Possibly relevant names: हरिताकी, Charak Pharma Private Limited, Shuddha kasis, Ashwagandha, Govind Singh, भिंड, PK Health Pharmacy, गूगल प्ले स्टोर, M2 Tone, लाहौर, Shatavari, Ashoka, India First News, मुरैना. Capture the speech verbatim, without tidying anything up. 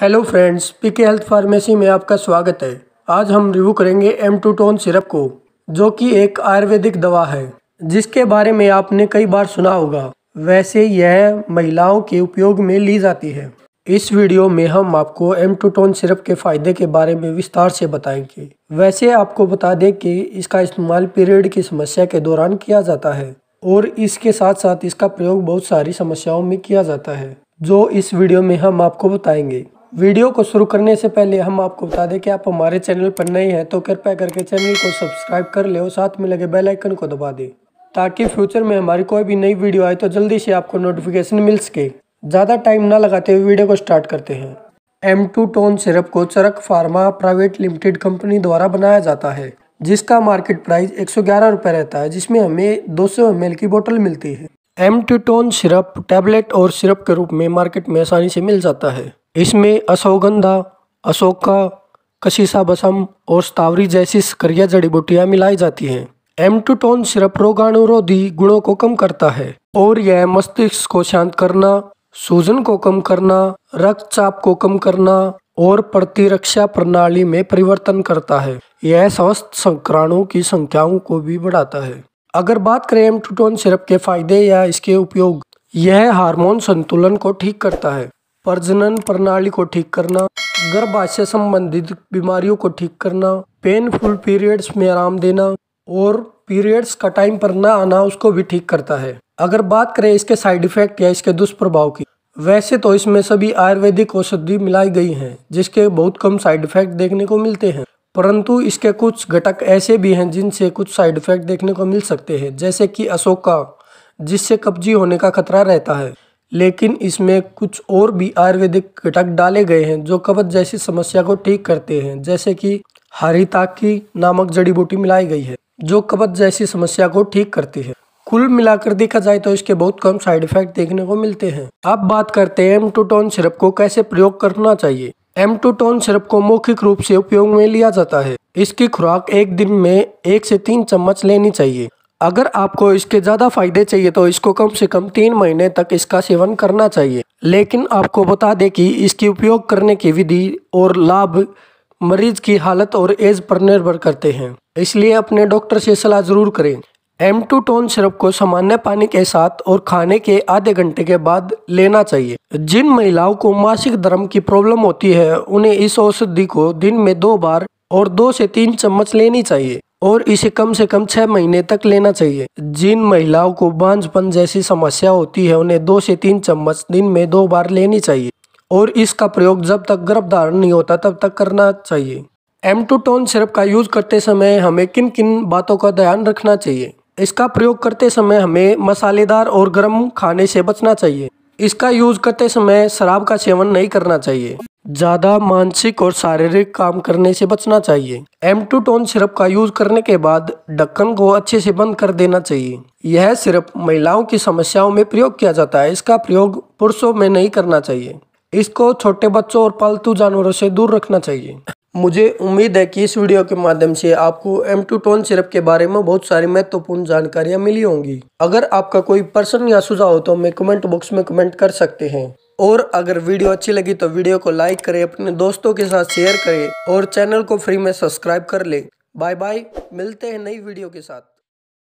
Hello friends, PK health pharmacy में आपका स्वागत है। आज हम रिव्यू करेंगे एम टू टोन सिरप को, जो कि एक आयुर्वेदिक दवा है जिसके बारे में आपने कई बार सुना होगा। वैसे यह महिलाओं के उपयोग में ली जाती है। इस वीडियो में हम आपको एम टू टोन सिरप के फ़ायदे के बारे में विस्तार से बताएंगे। वैसे आपको बता दें कि इसका इस्तेमाल पीरियड की समस्या के दौरान किया जाता है और इसके साथ साथ इसका प्रयोग बहुत सारी समस्याओं में किया जाता है, जो इस वीडियो में हम आपको बताएंगे। वीडियो को शुरू करने से पहले हम आपको बता दें कि आप हमारे चैनल पर नए हैं तो कृपया करके चैनल को सब्सक्राइब कर ले और साथ में लगे बेल आइकन को दबा दें, ताकि फ्यूचर में हमारी कोई भी नई वीडियो आए तो जल्दी से आपको नोटिफिकेशन मिल सके। ज़्यादा टाइम ना लगाते हुए वीडियो को स्टार्ट करते हैं। एम टू टोन सिरप को Charak pharma private limited company द्वारा बनाया जाता है, जिसका मार्केट प्राइस एक सौ ग्यारह रुपये रहता है, जिसमें हमें दो सौ एम एल की बोतल मिलती है। M two tone syrup tablet और सिरप के रूप में मार्केट में आसानी से मिल जाता है। इसमें अश्वगंधा, अशोका, कशीसा बसम और शतावरी जैसी सक्रिय जड़ी बूटियाँ मिलाई जाती हैं। एम टू टोन सिरप रोगाणुरोधी गुणों को कम करता है और यह मस्तिष्क को शांत करना, सूजन को कम करना, रक्तचाप को कम करना और प्रतिरक्षा प्रणाली में परिवर्तन करता है। यह स्वस्थ संक्राणों की संख्याओं को भी बढ़ाता है। अगर बात करें एम टू टोन सिरप के फायदे या इसके उपयोग, यह हार्मोन संतुलन को ठीक करता है, प्रजनन प्रणाली को ठीक करना, गर्भाशय संबंधित बीमारियों को ठीक करना, पेनफुल पीरियड्स में आराम देना और पीरियड्स का टाइम पर ना आना, उसको भी ठीक करता है। अगर बात करें इसके साइड इफेक्ट या इसके दुष्प्रभाव की, वैसे तो इसमें सभी आयुर्वेदिक औषधि मिलाई गई हैं जिसके बहुत कम साइड इफेक्ट देखने को मिलते हैं, परंतु इसके कुछ घटक ऐसे भी हैं जिनसे कुछ साइड इफेक्ट देखने को मिल सकते हैं, जैसे कि अशोका, जिससे कब्जी होने का खतरा रहता है। लेकिन इसमें कुछ और भी आयुर्वेदिक घटक डाले गए हैं जो कब्ज जैसी समस्या को ठीक करते हैं, जैसे कि हरिताकी नामक जड़ी बूटी मिलाई गई है जो कब्ज जैसी समस्या को ठीक करती है। कुल मिलाकर देखा जाए तो इसके बहुत कम साइड इफेक्ट देखने को मिलते हैं। अब बात करते हैं एम टू टोन सिरप को कैसे प्रयोग करना चाहिए। एम टू टोन सिरप को मौखिक रूप से उपयोग में लिया जाता है। इसकी खुराक एक दिन में एक से तीन चम्मच लेनी चाहिए। अगर आपको इसके ज़्यादा फायदे चाहिए तो इसको कम से कम तीन महीने तक इसका सेवन करना चाहिए। लेकिन आपको बता दें कि इसकी उपयोग करने की विधि और लाभ मरीज की हालत और एज पर निर्भर करते हैं, इसलिए अपने डॉक्टर से सलाह ज़रूर करें। एम टू टोन सिरप को सामान्य पानी के साथ और खाने के आधे घंटे के बाद लेना चाहिए। जिन महिलाओं को मासिक धर्म की प्रॉब्लम होती है उन्हें इस औषधि को दिन में दो बार और दो से तीन चम्मच लेनी चाहिए और इसे कम से कम छः महीने तक लेना चाहिए। जिन महिलाओं को बांझपन जैसी समस्या होती है उन्हें दो से तीन चम्मच दिन में दो बार लेनी चाहिए और इसका प्रयोग जब तक गर्भधारण नहीं होता तब तक करना चाहिए। एम टू टोन सिरप का यूज़ करते समय हमें किन किन बातों का ध्यान रखना चाहिए। इसका प्रयोग करते समय हमें मसालेदार और गर्म खाने से बचना चाहिए। इसका यूज़ करते समय शराब का सेवन नहीं करना चाहिए। ज़्यादा मानसिक और शारीरिक काम करने से बचना चाहिए। एम टू टोन सिरप का यूज़ करने के बाद ढक्कन को अच्छे से बंद कर देना चाहिए। यह सिरप महिलाओं की समस्याओं में प्रयोग किया जाता है। इसका प्रयोग पुरुषों में नहीं करना चाहिए। इसको छोटे बच्चों और पालतू जानवरों से दूर रखना चाहिए। मुझे उम्मीद है कि इस वीडियो के माध्यम से आपको एम टू टोन सिरप के बारे में बहुत सारी महत्वपूर्ण जानकारियां मिली होंगी। अगर आपका कोई प्रश्न या सुझाव हो तो हमें कमेंट बॉक्स में कमेंट कर सकते हैं। और अगर वीडियो अच्छी लगी तो वीडियो को लाइक करें, अपने दोस्तों के साथ शेयर करें और चैनल को फ्री में सब्सक्राइब कर लें। बाय बाय, मिलते हैं नई वीडियो के साथ।